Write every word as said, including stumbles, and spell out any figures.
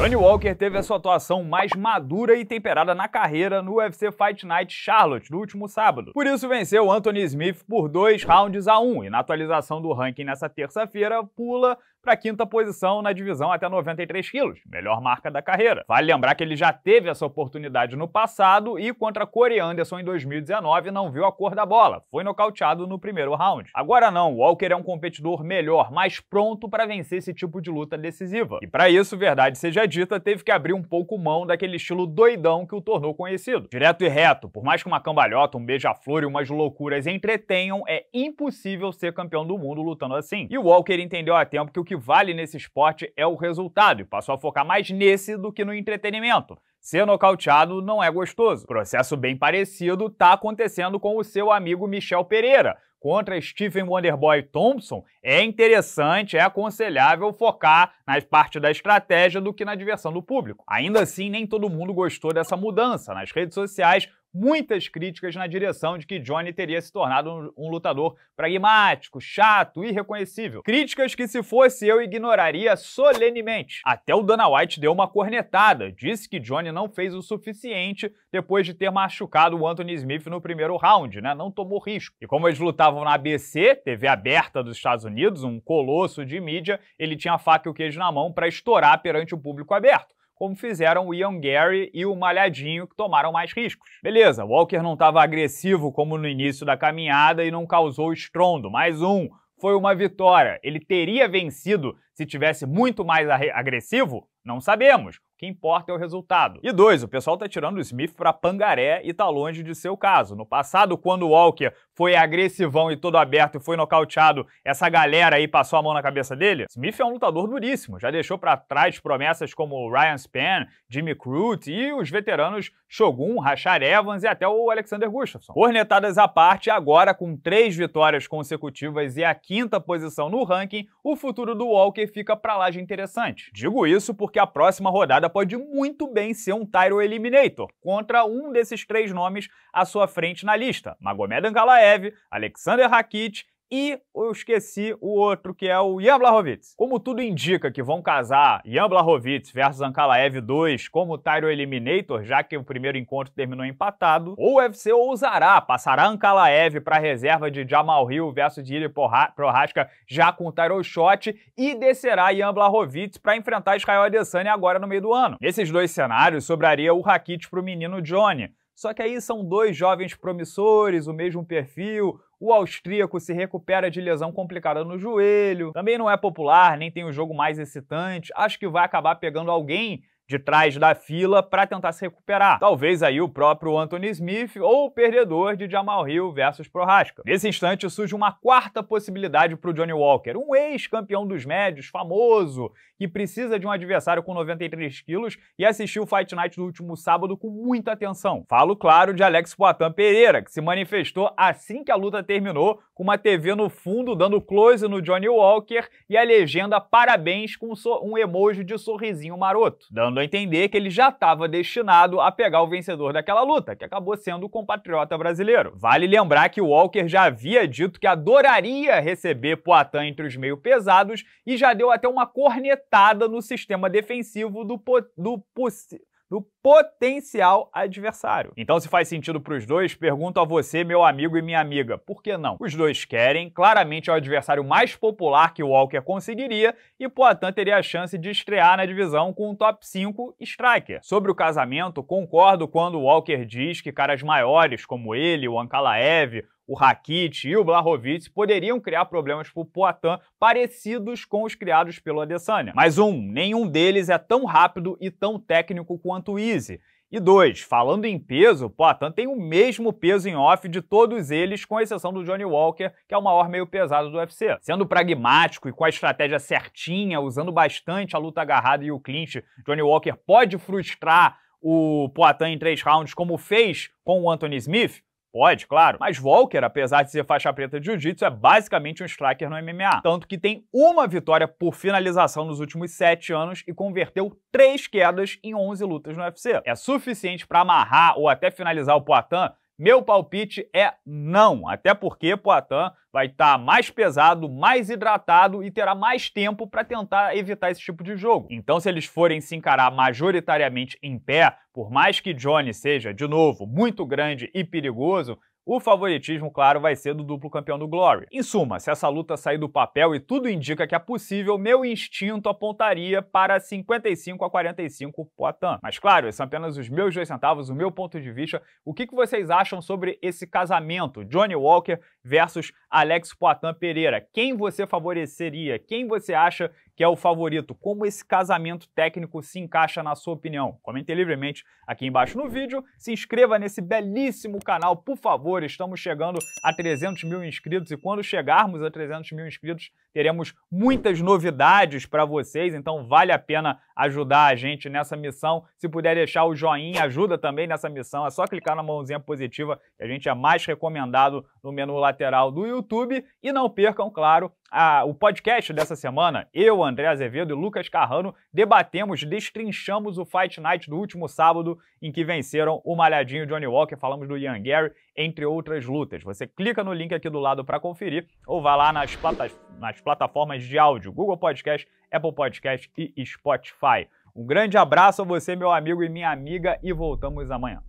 Johnny Walker teve a sua atuação mais madura e temperada na carreira no U F C Fight Night Charlotte, no último sábado. Por isso venceu Anthony Smith por dois rounds a um, e na atualização do ranking nessa terça-feira, pula para a quinta posição na divisão até noventa e três quilos, melhor marca da carreira. Vale lembrar que ele já teve essa oportunidade no passado e contra Corey Anderson em dois mil e dezenove não viu a cor da bola, foi nocauteado no primeiro round. Agora não, Walker é um competidor melhor, mais pronto para vencer esse tipo de luta decisiva. E para isso, verdade seja dita, teve que abrir um pouco mão daquele estilo doidão que o tornou conhecido. Direto e reto, por mais que uma cambalhota, um beija-flor e umas loucuras entretenham, é impossível ser campeão do mundo lutando assim. E o Walker entendeu a tempo que o que vale nesse esporte é o resultado, e passou a focar mais nesse do que no entretenimento. Ser nocauteado não é gostoso. Processo bem parecido tá acontecendo com o seu amigo Michel Pereira. Contra Stephen Wonderboy Thompson, é interessante, é aconselhável focar na parte da estratégia do que na diversão do público. Ainda assim, nem todo mundo gostou dessa mudança. Nas redes sociais, muitas críticas na direção de que Johnny teria se tornado um lutador pragmático, chato, irreconhecível. Críticas que, se fosse eu, ignoraria solenemente. Até o Dana White deu uma cornetada, disse que Johnny não fez o suficiente depois de ter machucado o Anthony Smith no primeiro round, né? Não tomou risco. E como eles lutavam na A B C, T V aberta dos Estados Unidos, um colosso de mídia, ele tinha a faca e o queijo na mão para estourar perante o público aberto, como fizeram o Ian Garry e o Malhadinho, que tomaram mais riscos. Beleza, Walker não estava agressivo como no início da caminhada e não causou estrondo. Mais um, foi uma vitória. Ele teria vencido se tivesse muito mais agressivo? Não sabemos. O que importa é o resultado. E dois, o pessoal tá tirando o Smith pra pangaré e tá longe de ser o caso. No passado, quando o Walker foi agressivão e todo aberto e foi nocauteado, essa galera aí passou a mão na cabeça dele? Smith é um lutador duríssimo, já deixou pra trás promessas como Ryan Spann, Jimmy Crute e os veteranos Shogun, Rashad Evans e até o Alexander Gustafsson. Cornetadas à parte, agora com três vitórias consecutivas e a quinta posição no ranking, o futuro do Walker fica pra lá de interessante. Digo isso porque a próxima rodada pode muito bem ser um title eliminator contra um desses três nomes à sua frente na lista: Magomed Ankalaev, Alexander Rakic e eu esqueci o outro, que é o Jan Blachowicz. Como tudo indica que vão casar Jan Blachowicz versus Ankalaev dois como title eliminator, já que o primeiro encontro terminou empatado, o U F C ousará, passará Ankalaev para a reserva de Jamal Hill versus Jiří Procházka já com o title shot e descerá Jan Blachowicz para enfrentar Israel Adesanya agora no meio do ano. Nesses dois cenários, sobraria o Rakic para o menino Johnny. Só que aí são dois jovens promissores, o mesmo perfil. O austríaco se recupera de lesão complicada no joelho, também não é popular, nem tem o jogo mais excitante. Acho que vai acabar pegando alguém de trás da fila para tentar se recuperar. Talvez aí o próprio Anthony Smith ou o perdedor de Jamal Hill versus Procházka. Nesse instante surge uma quarta possibilidade para o Johnny Walker, um ex-campeão dos médios, famoso, que precisa de um adversário com noventa e três quilos e assistiu o Fight Night do último sábado com muita atenção. Falo, claro, de Alex Poatan Pereira, que se manifestou assim que a luta terminou, com uma T V no fundo dando close no Johnny Walker e a legenda parabéns com um emoji de sorrisinho maroto, dando a entender que ele já estava destinado a pegar o vencedor daquela luta, que acabou sendo o compatriota brasileiro. Vale lembrar que o Walker já havia dito que adoraria receber Poatan entre os meio pesados e já deu até uma cornetada no sistema defensivo do, po do possível do potencial adversário. Então, se faz sentido para os dois, pergunto a você, meu amigo e minha amiga, por que não? Os dois querem, claramente é o adversário mais popular que o Walker conseguiria e Poatan teria a chance de estrear na divisão com um top cinco striker. Sobre o casamento, concordo quando o Walker diz que caras maiores como ele, o Ankalaev, o Rakic e o Blachowicz poderiam criar problemas para o Poatan parecidos com os criados pelo Adesanya. Mas um, nenhum deles é tão rápido e tão técnico quanto o Izzy. E dois, falando em peso, Poatan tem o mesmo peso em off de todos eles, com exceção do Johnny Walker, que é o maior meio pesado do U F C. Sendo pragmático e com a estratégia certinha, usando bastante a luta agarrada e o clinch, Johnny Walker pode frustrar o Poatan em três rounds, como fez com o Anthony Smith? Pode, claro. Mas Walker, apesar de ser faixa preta de jiu-jitsu, é basicamente um striker no M M A. Tanto que tem uma vitória por finalização nos últimos sete anos e converteu três quedas em onze lutas no U F C. É suficiente para amarrar ou até finalizar o Poatan, Meu palpite é não, até porque Poatan vai estar tá mais pesado, mais hidratado e terá mais tempo para tentar evitar esse tipo de jogo. Então, se eles forem se encarar majoritariamente em pé, por mais que Johnny seja, de novo, muito grande e perigoso, o favoritismo, claro, vai ser do duplo campeão do Glory. Em suma, se essa luta sair do papel e tudo indica que é possível, meu instinto apontaria para cinquenta e cinco a quarenta e cinco Poatan. Mas claro, esses são apenas os meus dois centavos, o meu ponto de vista. O que, que vocês acham sobre esse casamento? Johnny Walker versus Alex Poatan Pereira. Quem você favoreceria? Quem você acha que é o favorito? Como esse casamento técnico se encaixa na sua opinião? Comente livremente aqui embaixo no vídeo. Se inscreva nesse belíssimo canal, por favor. Estamos chegando a trezentos mil inscritos e quando chegarmos a trezentos mil inscritos teremos muitas novidades para vocês, então vale a pena ajudar a gente nessa missão. Se puder deixar o joinha, ajuda também nessa missão, é só clicar na mãozinha positiva que a gente é mais recomendado no menu lateral do YouTube. E não percam, claro, a, o podcast dessa semana. Eu, André Azevedo e Lucas Carrano debatemos, destrinchamos o Fight Night do último sábado em que venceram o Malhadinho e Johnny Walker, falamos do Ian Garry, entre outras lutas. Você clica no link aqui do lado para conferir ou vá lá nas, plata nas plataformas de áudio, Google Podcast, Apple Podcast e Spotify. Um grande abraço a você, meu amigo e minha amiga, e voltamos amanhã.